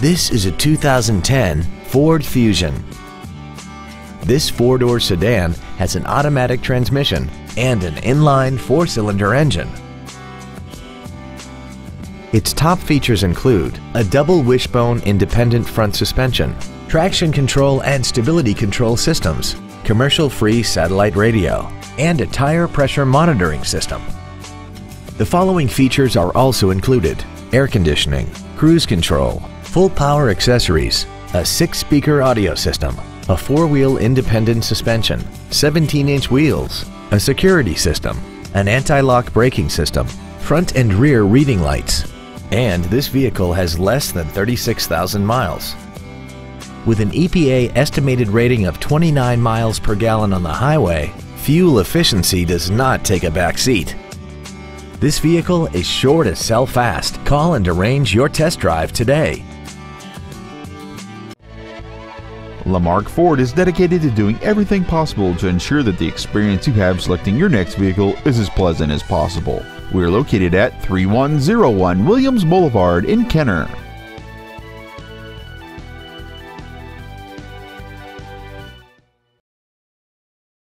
This is a 2010 Ford Fusion. This four-door sedan has an automatic transmission and an inline four-cylinder engine. Its top features include a double wishbone independent front suspension, traction control and stability control systems, commercial-free satellite radio, and a tire pressure monitoring system. The following features are also included: air conditioning, cruise control, full power accessories, a 6-speaker audio system, a 4-wheel independent suspension, 17-inch wheels, a security system, an anti-lock braking system, front and rear reading lights, and this vehicle has less than 36,000 miles. With an EPA estimated rating of 29 miles per gallon on the highway, fuel efficiency does not take a back seat. This vehicle is sure to sell fast. Call and arrange your test drive today. Lamarque Ford is dedicated to doing everything possible to ensure that the experience you have selecting your next vehicle is as pleasant as possible. We are located at 3101 Williams Boulevard in Kenner.